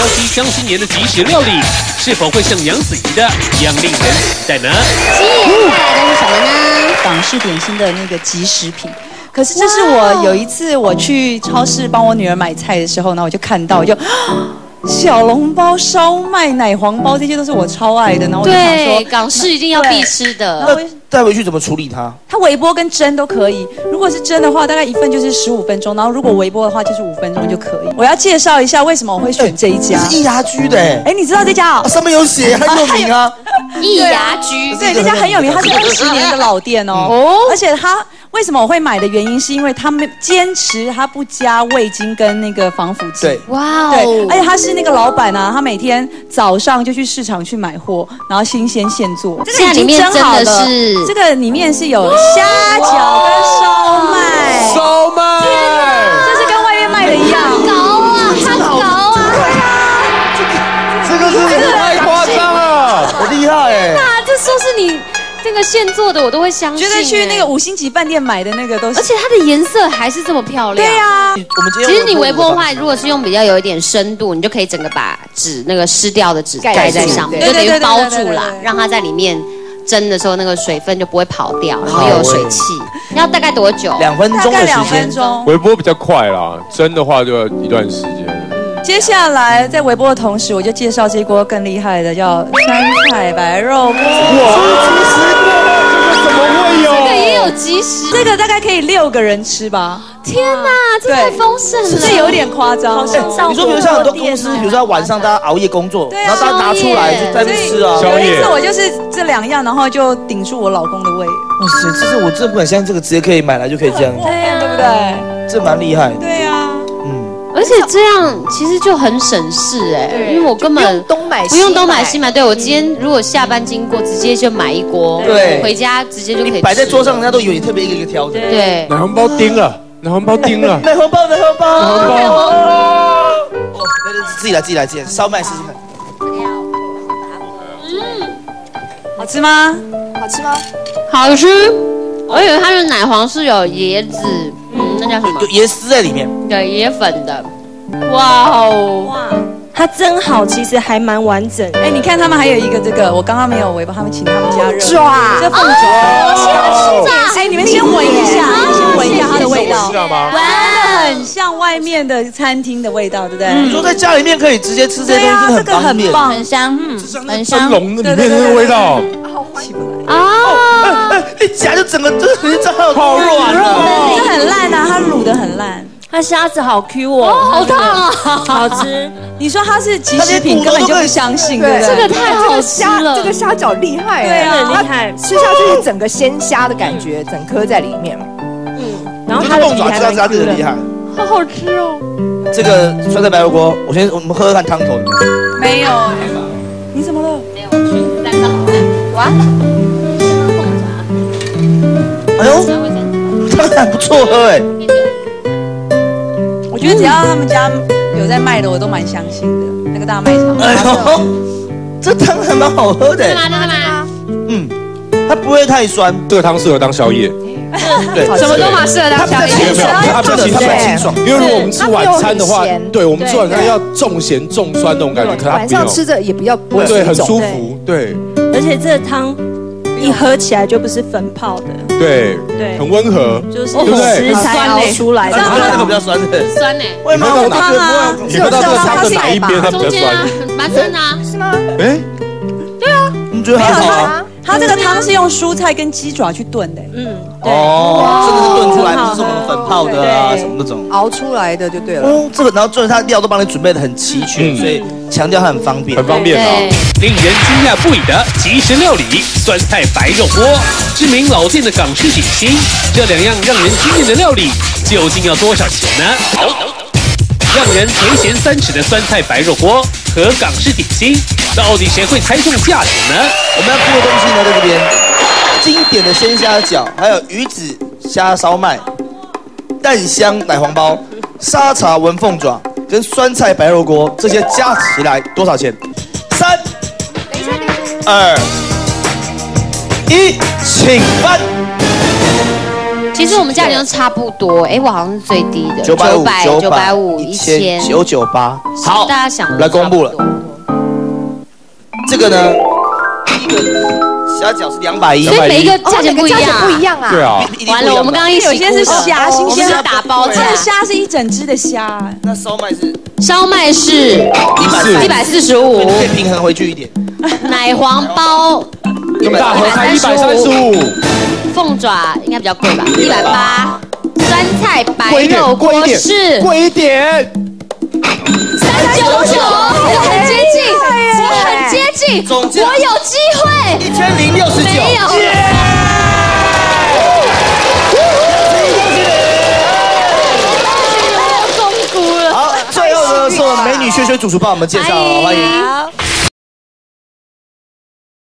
雕鸡江心妍的即食料理是否会像杨子怡的一样令人期待呢？今年带来的是什么呢？港式点心的那个即食品。 可是这是我有一次我去超市帮我女儿买菜的时候呢，我就看到就小笼包、烧麦、奶黄包，这些都是我超爱的。然后我就想说，港式一定要必吃的。那带回去怎么处理它？它微波跟蒸都可以。如果是蒸的话，大概一份就是15分钟，然后如果微波的话就是5分钟就可以。我要介绍一下为什么我会选这一家。是ERG的哎，你知道这家哦？上面有写，很有名啊。ERG，对，这家很有名，它是20年的老店哦，而且它。 为什么我会买的原因是因为他们坚持他不加味精跟那个防腐剂。对，哇哦！而且他是那个老板啊，他每天早上就去市场去买货，然后新鲜现做。这个里面真的是，这个里面是有虾饺跟烧麦。烧麦，这是跟外面卖的一样。高啊，很高啊！对啊，这个真的太夸张了，好厉害哎！那这说是你。 那个现做的我都会相信，觉得去那个5星级饭店买的那个都是，而且它的颜色还是这么漂亮。对呀，其实你微波的话，如果是用比较有一点深度，你就可以整个把纸那个湿掉的纸盖在上面，就等于包住啦，让它在里面蒸的时候那个水分就不会跑掉，然后又有水汽。要大概多久？2分钟的时间。微波比较快啦，蒸的话就要一段时间。 接下来，在微波的同时，我就介绍这一锅更厉害的，叫酸菜白肉锅。哇，这个怎么会有？这个也有即食，这个大概可以6个人吃吧。天哪，这太丰盛了，这有点夸张。你说，比如像很多公司，比如说晚上大家熬夜工作，然后大家拿出来就在那边吃啊。有一次我就是这2样，然后就顶住我老公的胃。哇塞，其实我真的不敢相信这个直接可以买来就可以这样，对不对？这蛮厉害。对呀。 而且这样其实就很省事哎，因为我根本不用东买西买。对，我今天如果下班经过，直接就买一锅，对，回家直接就可以。摆在桌上，人家都以为你特别一个一个挑的。对，奶黄包叮了，奶黄包叮了，奶黄包，奶黄包，奶黄包。哦，那自己来，烧麦试试看。好吃吗？好吃吗？好吃。我以为它的奶黄是有椰子。 那叫什么？有椰丝在里面，对，椰粉的。哇哦，哇，它真好，其实还蛮完整。哎，你看他们还有一个这个，我刚刚没有微波，他们请他们加热抓，这凤爪，哎，你们先闻一下，先闻一下它的味道，知道吗？真的很像外面的餐厅的味道，对不对？你说在家里面可以直接吃这些东西，这个很棒，很香，很香，蒸笼里面那个味道，好起不来啊！一夹就整个就是好软哦，这很烂啊，它卤得很烂。 它虾子好 Q 哦，好烫啊，好吃。你说它是即食品，根本就不相信，对不对？这个太好吃了，这个虾饺厉害，对啊，很厉害。吃下去是整个鲜虾的感觉，整颗在里面。嗯，然后它的凤爪虾真的厉害，好好吃哦。这个酸菜白肉锅，我们喝喝看汤头。没有，你怎么了？没有，去三个好了。哇，凤爪，哎呦，汤还不错喝哎。 我觉得只要他们家有在卖的，我都蛮相信的。那个大卖场，哎呦，这汤还蛮好喝的。是吗？真的吗？嗯，它不会太酸。这个汤适合当宵夜。对，什么都蛮适合当宵夜。它比较清爽，因为如果我们吃晚餐的话，对我们吃晚餐要重咸重酸那种感觉，可它晚上吃着也比较不会对，很舒服。对，而且这汤。 一喝起来就不是粉泡的，对对，很温和，就是食材熬出来的。那个比较酸的，酸呢？我也没有汤啊，只有汤是哪一边它比较酸？蛮酸的，是吗？哎，对啊，你觉得还好啊？它这个汤是用蔬菜跟鸡爪去炖的，嗯，哦，真的是炖出来，不是什么粉泡的啊，什么那种熬出来的就对了。哦，这个然后重点它料都帮你准备的很齐全，所以。 强调它很方便，很方便哦。令人惊讶不已的即食料理酸菜白肉锅，知名老店的港式点心，这2样让人惊艳的料理究竟要多少钱呢？让人垂涎3尺的酸菜白肉锅和港式点心，到底谁会猜中价钱呢？我们要出的东西呢，在这边，经典的鲜虾饺，还有鱼子虾烧麦、蛋香奶黄包、沙茶文凤爪。 跟酸菜白肉锅这些加起来多少钱？3、2、1，请翻。其实我们家里都差不多，哎，我好像是最低的，950、1000、998。好，大家想来公布了。这个呢，虾饺是210，所以每一个价钱不一样，啊。对啊，完了，我们刚刚有些是虾，新鲜的打包价，虾是一整只的虾。那烧麦是？烧麦是145，可以平衡回去一点。奶黄包。 大盒才135，凤爪应该比较贵吧，180。酸菜白肉锅是贵一点，399，很接近，我很接近，我有机会，1069，没有，恭喜你们中毒了。好，最后呢是我们美女萱萱主厨帮我们介绍，欢迎。